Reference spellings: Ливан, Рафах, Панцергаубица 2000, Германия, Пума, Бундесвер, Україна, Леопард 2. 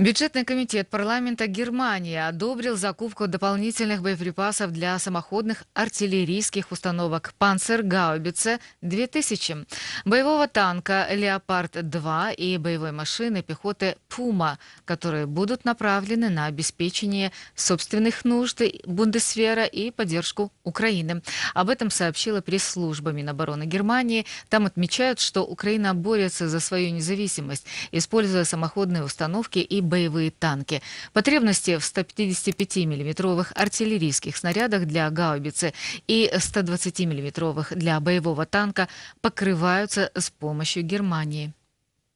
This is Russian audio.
Бюджетный комитет парламента Германии одобрил закупку дополнительных боеприпасов для самоходных артиллерийских установок «Панцергаубица 2000», боевого танка «Леопард 2» и боевой машины пехоты «Пума», которые будут направлены на обеспечение собственных нужд Бундесвера и поддержку Украины. Об этом сообщила пресс-служба Минобороны Германии. Там отмечают, что Украина борется за свою независимость, используя самоходные установки и боевые танки. Потребности в 155-миллиметровых артиллерийских снарядах для гаубицы и 120-миллиметровых для боевого танка покрываются с помощью Германии.